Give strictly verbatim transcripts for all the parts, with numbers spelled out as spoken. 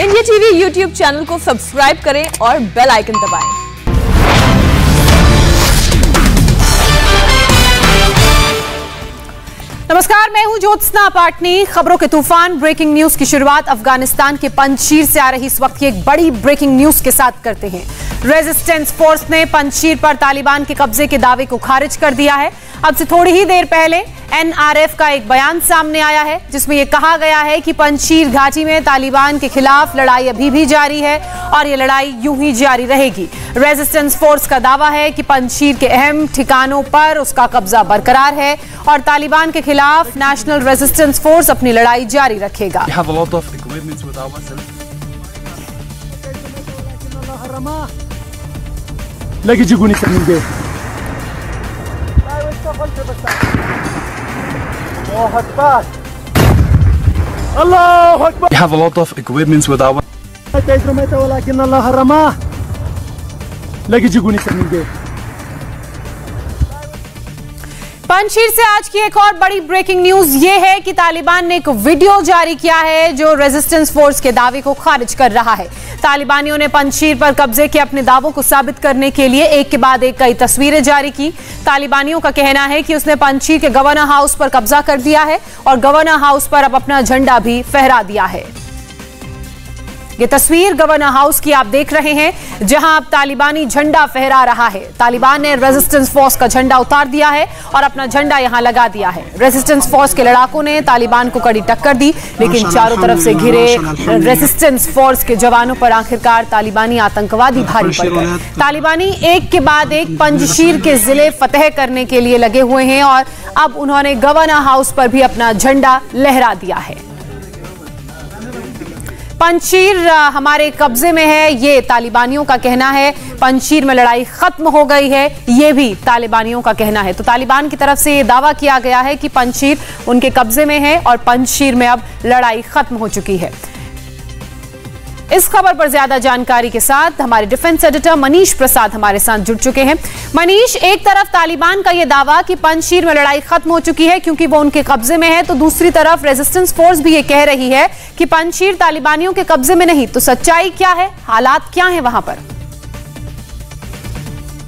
India TV YouTube channel को subscribe करें और बेल आइकन दबाएं। नमस्कार, मैं हूं ज्योत्सना पाटनी। खबरों के तूफान ब्रेकिंग न्यूज की शुरुआत अफगानिस्तान के पंजशीर से आ रही इस वक्त की एक बड़ी ब्रेकिंग न्यूज के साथ करते हैं। रेजिस्टेंस फोर्स ने पंजशीर पर तालिबान के कब्जे के दावे को खारिज कर दिया है। अब से थोड़ी ही देर पहले एन आर एफ का एक बयान सामने आया है जिसमें यह कहा गया है कि पंजशीर घाटी में तालिबान के खिलाफ लड़ाई अभी भी जारी है और ये लड़ाई यूं ही जारी रहेगी। रेजिस्टेंस फोर्स का दावा है कि पंजशीर के अहम ठिकानों पर उसका कब्जा बरकरार है और तालिबान के खिलाफ नेशनल रेजिस्टेंस फोर्स अपनी लड़ाई जारी रखेगा। We have a lot of equipments with our. Panjshir से आज की एक और बड़ी ब्रेकिंग न्यूज ये है कि तालिबान ने एक वीडियो जारी किया है जो रेजिस्टेंस फोर्स के दावे को खारिज कर रहा है। तालिबानियों ने पंजशीर पर कब्जे के अपने दावों को साबित करने के लिए एक के बाद एक कई तस्वीरें जारी की। तालिबानियों का कहना है कि उसने पंजशीर के गवर्नर हाउस पर कब्जा कर दिया है और गवर्नर हाउस पर अब अपना झंडा भी फहरा दिया है। ये तस्वीर गवर्नर हाउस की आप देख रहे हैं जहां अब तालिबानी झंडा फहरा रहा है। तालिबान ने रेजिस्टेंस फोर्स का झंडा उतार दिया है और अपना झंडा यहां लगा दिया है। रेजिस्टेंस फोर्स के लड़ाकों ने तालिबान को कड़ी टक्कर दी, लेकिन चारों तरफ से घिरे रेजिस्टेंस फोर्स के जवानों पर आखिरकार तालिबानी आतंकवादी भारी पड़ गए। तालिबानी एक के बाद एक पंजशीर के जिले फतेह करने के लिए लगे हुए हैं और अब उन्होंने गवर्नर हाउस पर भी अपना झंडा लहरा दिया है। पंजशीर हमारे कब्जे में है, ये तालिबानियों का कहना है। पंजशीर में लड़ाई खत्म हो गई है, ये भी तालिबानियों का कहना है। तो तालिबान की तरफ से ये दावा किया गया है कि पंजशीर उनके कब्जे में है और पंजशीर में अब लड़ाई खत्म हो चुकी है। इस खबर पर ज्यादा जानकारी के साथ हमारे डिफेंस एडिटर मनीष प्रसाद हमारे साथ जुड़ चुके हैं। मनीष, एक तरफ तालिबान का ये दावा कि पंजशीर में लड़ाई खत्म हो चुकी है क्योंकि वो उनके कब्जे में है, तो दूसरी तरफ रेजिस्टेंस फोर्स भी ये कह रही है कि पंजशीर तालिबानियों के कब्जे में नहीं। तो सच्चाई क्या है, हालात क्या है वहां पर?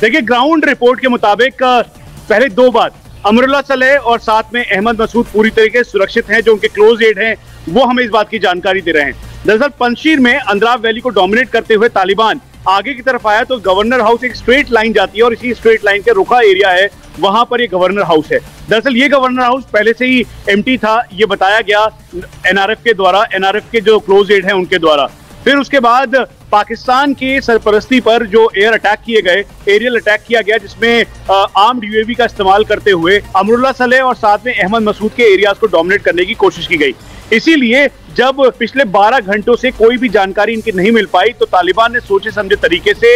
देखिए, ग्राउंड रिपोर्ट के मुताबिक पहले दो बात, अमरुल्ला सालेह और साथ में अहमद मसूद पूरी तरीके से सुरक्षित हैं, जो उनके क्लोज एड हैं, वो हमें इस बात की जानकारी दे रहे हैं। दरअसल पंजशीर में अंद्राव वैली को डोमिनेट करते हुए तालिबान आगे की तरफ आया तो गवर्नर हाउस एक स्ट्रेट लाइन जाती है और इसी स्ट्रेट लाइन के रुखा एरिया है, वहां पर ये गवर्नर हाउस है। दरअसल ये गवर्नर हाउस पहले से ही एम्प्टी था, ये बताया गया एन आर एफ के द्वारा, एन आर एफ के जो क्लोज एड हैं उनके द्वारा। फिर उसके बाद पाकिस्तान के सरपरस्ती पर जो एयर अटैक किए गए, एरियल अटैक किया गया जिसमें आर्म्ड यू ए वी का इस्तेमाल करते हुए अमरुल्ला सालेह और साथ में अहमद मसूद के एरियाज को डोमिनेट करने की कोशिश की गई। इसीलिए जब पिछले बारह घंटों से कोई भी जानकारी इनकी नहीं मिल पाई तो तालिबान ने सोचे समझे तरीके से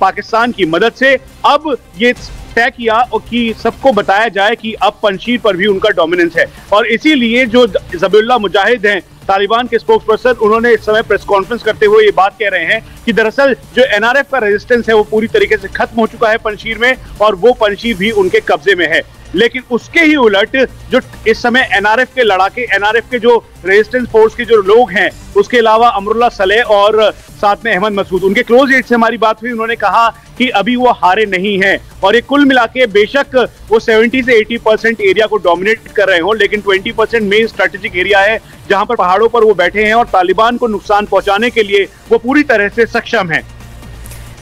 पाकिस्तान की मदद से अब ये तय किया और कि सबको बताया जाए कि अब पंजशीर पर भी उनका डोमिनेंस है। और इसीलिए जो जबीउल्लाह मुजाहिद हैं तालिबान के स्पोक्स पर्सन, उन्होंने इस समय प्रेस कॉन्फ्रेंस करते हुए ये बात कह रहे हैं कि दरअसल जो एन आर एफ का रेजिस्टेंस है वो पूरी तरीके से खत्म हो चुका है पंजशीर में और वो पंजशीर भी उनके कब्जे में है। लेकिन उसके ही उलट जो इस समय एन आर एफ के लड़ाके, एन आर एफ के जो रेजिस्टेंस फोर्स के जो लोग हैं, उसके अलावा अमरुल्ला सालेह और साथ में अहमद मसूद, उनके क्लोज एड से हमारी बात हुई, उन्होंने कहा कि अभी वो हारे नहीं हैं और ये कुल मिला के बेशक वो सत्तर से अस्सी परसेंट एरिया को डोमिनेट कर रहे हो, लेकिन बीस परसेंट मेन स्ट्रेटेजिक एरिया है जहां पर पहाड़ों पर वो बैठे हैं और तालिबान को नुकसान पहुंचाने के लिए वो पूरी तरह से सक्षम है।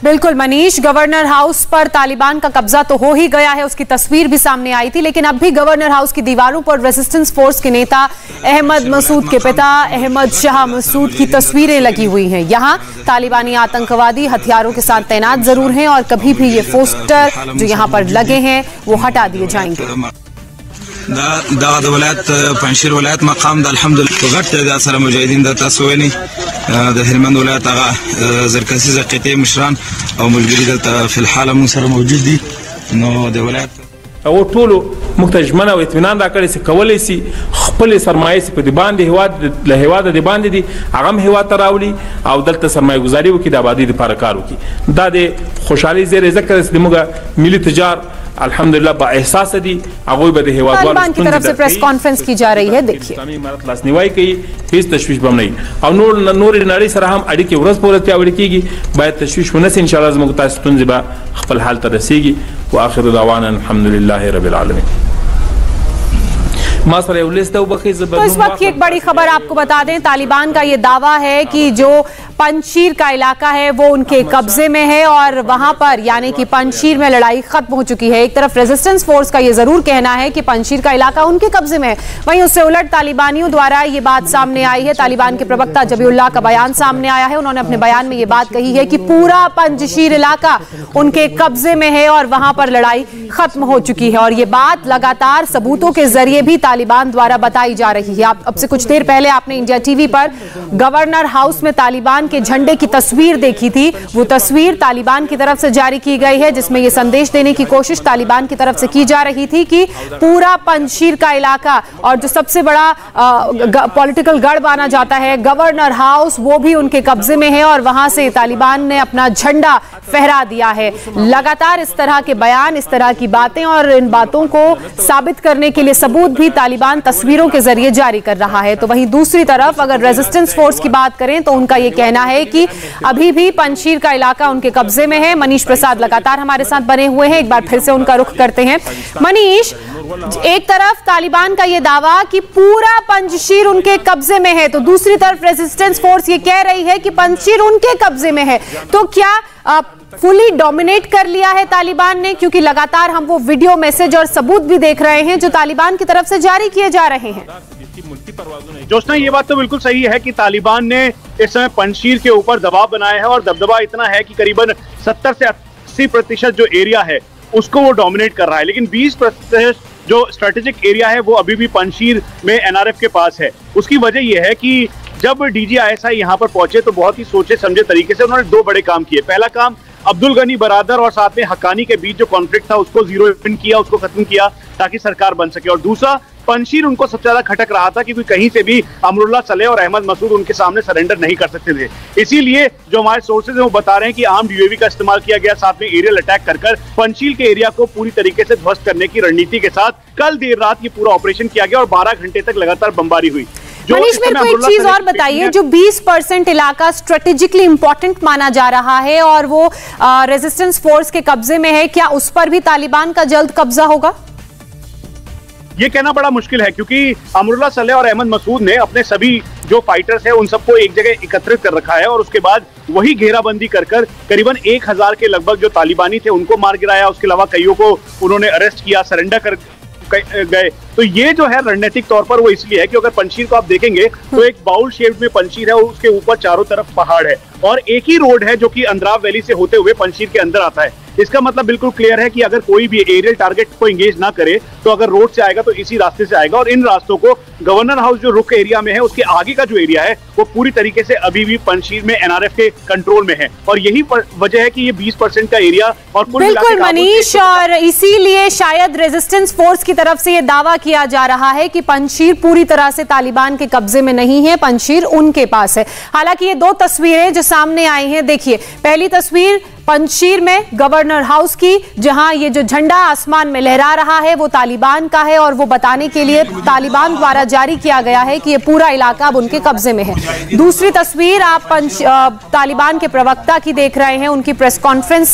बिल्कुल मनीष, गवर्नर हाउस पर तालिबान का कब्जा तो हो ही गया है, उसकी तस्वीर भी सामने आई थी, लेकिन अब भी गवर्नर हाउस की दीवारों पर रेजिस्टेंस फोर्स के नेता अहमद मसूद के पिता अहमद शाह मसूद की तस्वीरें लगी हुई हैं। यहाँ तालिबानी आतंकवादी हथियारों के साथ तैनात जरूर हैं और कभी भी ये पोस्टर जो यहाँ पर लगे हैं वो हटा दिए जाएंगे। دا د ولایت پنځشیر ولایت مقام د الحمدلله غټ د اثر مجاهدین د تاسو ویني د هلمند ولایت هغه زرکسی زقیته مشران او ملګری د په الحاله مون سره موجود دي نو د ولایت او ټول مختجمنه او اطمینان راکړي چې کولای شي خپل سرمایه سي په دې باندې هواد له هواد د باندې دي هغه هم هواد تراولي او دلته سرمایه گزاري وکړي د آبادی لپاره کار وکړي. دا د خوشحالي زیری ذکر چې موږ ملي تجار अल्हम्दुलिल्लाह बा एहसास दी अगोई बदे हेवाद तालिबान की तरफ से प्रेस कॉन्फ्रेंस की जा रही है. देखिए इस्लामी इमारत लाश निवाई की इस तशवीश बम नहीं और नूर नूर नारी सर हम अड़ी के उरस पोरत पे अड़ी की बाय तशवीश होने से इंशाल्लाह जम मुतासितुन जिबा खफल हाल तरसीगी व आखिर दवाना अल्हम्दुलिल्लाह रब्बिल आलमीन. तो इस वक्त की एक बड़ी खबर आपको बता दें, तालिबान का ये दावा है कि जो पंजशीर का इलाका है वो उनके कब्जे में है और वहां पर यानी कि पंजशीर में लड़ाई खत्म हो चुकी है. एक तरफ रेजिस्टेंस फोर्स का ये जरूर कहना है कि पंजशीर का इलाका उनके कब्जे में है, वहीं उससे उलट तालिबानियों द्वारा ये बात सामने आई है. तालिबान के प्रवक्ता जबीउल्लाह का बयान सामने आया है. उन्होंने अपने बयान में ये बात कही है कि पूरा पंजशीर इलाका उनके कब्जे में है और वहां पर लड़ाई खत्म हो चुकी है. और ये बात लगातार सबूतों के जरिए भी तालिबान द्वारा बताई जा रही है. अब से कुछ देर पहले आपने इंडिया टीवी पर गवर्नर हाउस में तालिबान के झंडे की तस्वीर देखी थी. वो तस्वीर तालिबान की तरफ से जारी की गई है जिसमें ये संदेश देने की कोशिश तालिबान की तरफ से की जा रही थी कि पूरा पंजशीर का इलाका और जो सबसे बड़ा पॉलिटिकल गढ़ माना जाता है गवर्नर हाउस वो भी उनके कब्जे में है और वहां से तालिबान ने अपना झंडा फहरा दिया है. लगातार इस तरह के बयान, इस तरह की बातें और इन बातों को साबित करने के लिए सबूत भी तालिबान तस्वीरों के जरिए जारी कर रहा है. तो वहीं दूसरी तरफ अगर रेजिस्टेंस फोर्स की बात करें तो उनका यह कहना है कि अभी भी पंजशीर का इलाका उनके कब्जे में है. मनीष प्रसाद लगातार हमारे साथ बने हुए हैं, एक बार फिर से उनका रुख करते हैं. मनीष, एक तरफ तालिबान का यह दावा कि पूरा पंजशीर उनके कब्जे में है तो दूसरी तरफ रेजिस्टेंस फोर्स ये कह रही है कि पंजशीर उनके कब्जे में है, तो क्या आप फुली डोमिनेट कर लिया है तालिबान ने? क्योंकि लगातार हम वो वीडियो मैसेज और सबूत भी देख रहे हैं जो तालिबान की तरफ से जारी किए जा रहे हैं. ज्योत्सना, ये बात तो बिल्कुल सही है कि तालिबान ने इस समय पंजशीर के ऊपर दबाव बनाया है और दबदबा इतना है कि करीबन सत्तर से अस्सी प्रतिशत जो एरिया है उसको वो डोमिनेट कर रहा है, लेकिन बीस प्रतिशत जो स्ट्रेटेजिक एरिया है वो अभी भी पंजशीर में एन आर एफ के पास है. उसकी वजह यह है कि जब डीजी आई एस आई यहाँ पर पहुंचे तो बहुत ही सोचे समझे तरीके से उन्होंने दो बड़े काम किए. पहला काम, अब्दुल गनी बरादर और साथ में हकानी के बीच जो कॉन्फ्लिक्ट था उसको जीरो इन किया, उसको खत्म किया ताकि सरकार बन सके. और दूसरा, पंजशीर उनको सबसे ज्यादा खटक रहा था क्योंकि कहीं से भी अमरुल्ला सालेह और अहमद मसूद उनके सामने सरेंडर नहीं कर सकते थे. इसीलिए जो हमारे सोर्सेज हैं वो बता रहे हैं कि आर्म्ड यूएवी का इस्तेमाल किया गया, साथ में एरियल अटैक कर कर पंजशीर के एरिया को पूरी तरीके से ध्वस्त करने की रणनीति के साथ कल देर रात ये पूरा ऑपरेशन किया गया और बारह घंटे तक लगातार बमबारी हुई. मनीष, मेरे को एक चीज और बताइए, जो बीस परसेंट इलाका स्ट्रेटेजिकली इंपॉर्टेंट माना जा रहा है और वो रेजिस्टेंस फोर्स के कब्जे में है, क्या उस पर भी तालिबान का जल्द कब्जा होगा? ये कहना बड़ा मुश्किल है क्योंकि अमरुल्ला सालेह और अहमद मसूद ने अपने सभी जो फाइटर्स हैं उन सबको एक जगह एकत्रित कर रखा है और उसके बाद वही घेराबंदी कर कर करीबन एक हजार के लगभग जो तालिबानी थे उनको मार गिराया. उसके अलावा कईयों को उन्होंने अरेस्ट किया, सरेंडर कर गए. तो ये जो है रणनीतिक तौर पर वो इसलिए है कि अगर पंजशीर को आप देखेंगे तो एक बाउल शेप में पंजशीर है और उसके ऊपर चारों तरफ पहाड़ है और एक ही रोड है जो कि अंद्राव वैली से होते हुए पंजशीर के अंदर आता है. इसका मतलब बिल्कुल क्लियर है कि अगर कोई भी एरियल टारगेट को एंगेज ना करे तो अगर रोड से आएगा तो इसी रास्ते से आएगा और इन रास्तों को गवर्नर हाउस जो रुक एरिया में है उसके आगे का जो एरिया है वो पूरी तरीके से अभी भी पंजशीर में एन आर एफ के कंट्रोल में है और यही वजह है कि ये बीस परसेंट का एरिया और बिल्कुल. मनीष, और इसीलिए शायद रेजिस्टेंस फोर्स की तरफ से ये दावा किया जा रहा है कि पंजशीर पूरी तरह से तालिबान के कब्जे में नहीं है, पंजशीर उनके पास है. हालांकि ये दो तस्वीरें जो सामने आई हैं, देखिए पहली तस्वीर पंजशीर में गवर्नर हाउस की जहां ये जो झंडा आसमान में लहरा रहा है वो तालिबान का है और वो बताने के लिए तालिबान द्वारा जारी किया गया है कि ये पूरा इलाका अब उनके कब्जे में है. दूसरी तस्वीर आप पंच तालिबान के प्रवक्ता की देख रहे हैं, उनकी प्रेस कॉन्फ्रेंस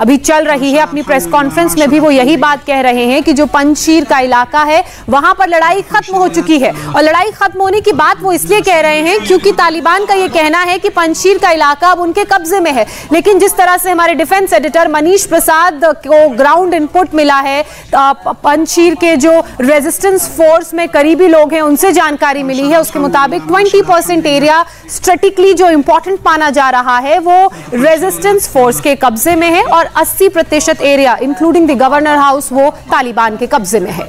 अभी चल रही है. अपनी प्रेस कॉन्फ्रेंस में भी वो यही बात कह रहे हैं कि जो पंजशीर का इलाका है वहां पर लड़ाई खत्म हो चुकी है और लड़ाई खत्म होने की बात वो इसलिए कह रहे हैं क्योंकि तालिबान का ये कहना है कि पंजशीर का इलाका अब उनके कब्जे में है. लेकिन जिस तरह से हमारे डिफेंस एडिटर मनीष प्रसाद को ग्राउंड इनपुट मिला है, पंजशीर के जो रेजिस्टेंस फोर्स में करीबी लोग हैं उनसे जानकारी मिली है, उसके मुताबिक बीस परसेंट एरिया स्ट्रेटिकली जो इंपॉर्टेंट माना जा रहा है वो रेजिस्टेंस फोर्स के कब्जे में है और अस्सी प्रतिशत area including the governor house वो तालिबान के कब्जे में है.